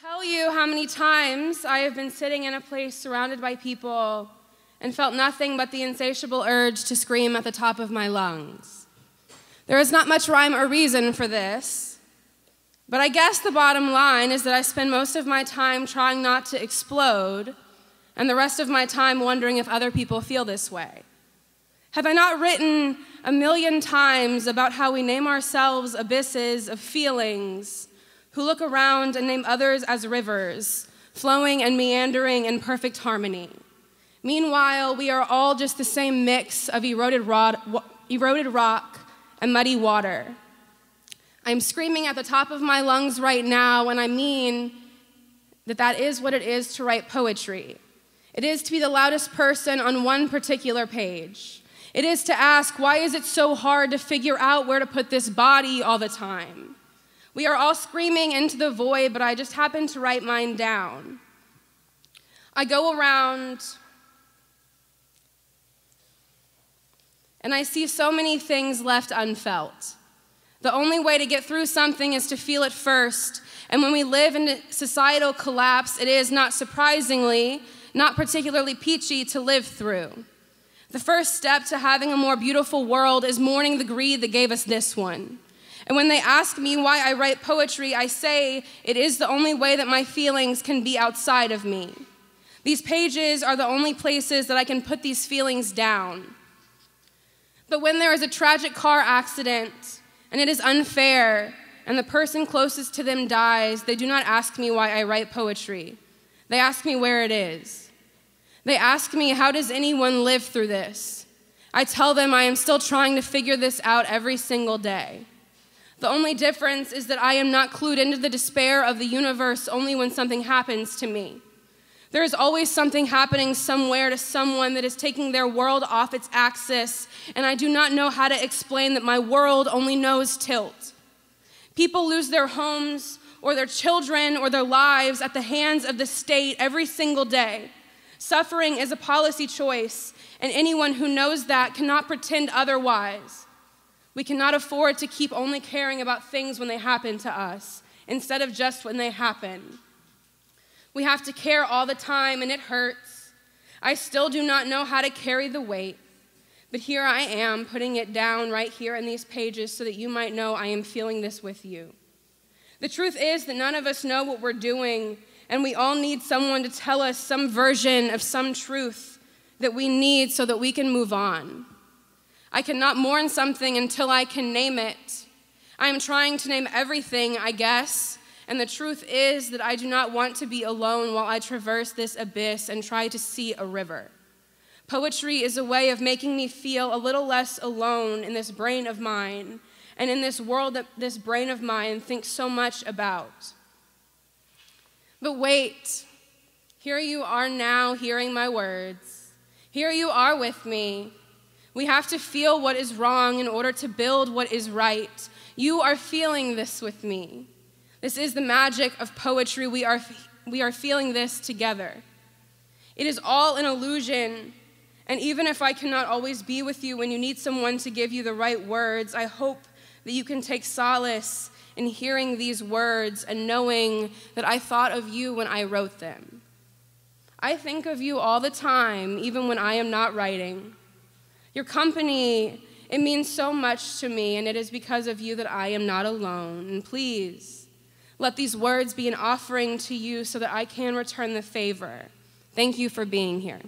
Tell you how many times I have been sitting in a place surrounded by people and felt nothing but the insatiable urge to scream at the top of my lungs. There is not much rhyme or reason for this, but I guess the bottom line is that I spend most of my time trying not to explode and the rest of my time wondering if other people feel this way. Have I not written 1,000,000 times about how we name ourselves abysses of feelings, who look around and name others as rivers, flowing and meandering in perfect harmony? Meanwhile, we are all just the same mix of eroded rock and muddy water. I'm screaming at the top of my lungs right now, and I mean that is what it is to write poetry. It is to be the loudest person on one particular page. It is to ask, why is it so hard to figure out where to put this body all the time? We are all screaming into the void, but I just happen to write mine down. I go around, and I see so many things left unfelt. The only way to get through something is to feel it first, and when we live in societal collapse, it is, not surprisingly, not particularly peachy to live through. The first step to having a more beautiful world is mourning the greed that gave us this one. And when they ask me why I write poetry, I say it is the only way that my feelings can be outside of me. These pages are the only places that I can put these feelings down. But when there is a tragic car accident, and it is unfair, and the person closest to them dies, they do not ask me why I write poetry. They ask me where it is. They ask me, how does anyone live through this? I tell them I am still trying to figure this out every single day. The only difference is that I am not clued into the despair of the universe only when something happens to me. There is always something happening somewhere to someone that is taking their world off its axis, and I do not know how to explain that my world only knows tilt. People lose their homes or their children or their lives at the hands of the state every single day. Suffering is a policy choice, and anyone who knows that cannot pretend otherwise. We cannot afford to keep only caring about things when they happen to us, instead of just when they happen. We have to care all the time, and it hurts. I still do not know how to carry the weight, but here I am putting it down right here in these pages so that you might know I am feeling this with you. The truth is that none of us know what we're doing, and we all need someone to tell us some version of some truth that we need so that we can move on. I cannot mourn something until I can name it. I am trying to name everything, I guess, and the truth is that I do not want to be alone while I traverse this abyss and try to see a river. Poetry is a way of making me feel a little less alone in this brain of mine, and in this world that this brain of mine thinks so much about. But wait, here you are now hearing my words. Here you are with me. We have to feel what is wrong in order to build what is right. You are feeling this with me. This is the magic of poetry. We are feeling this together. It is all an illusion, and even if I cannot always be with you when you need someone to give you the right words, I hope that you can take solace in hearing these words and knowing that I thought of you when I wrote them. I think of you all the time, even when I am not writing. Your company, it means so much to me, and it is because of you that I am not alone. And please, let these words be an offering to you so that I can return the favor. Thank you for being here.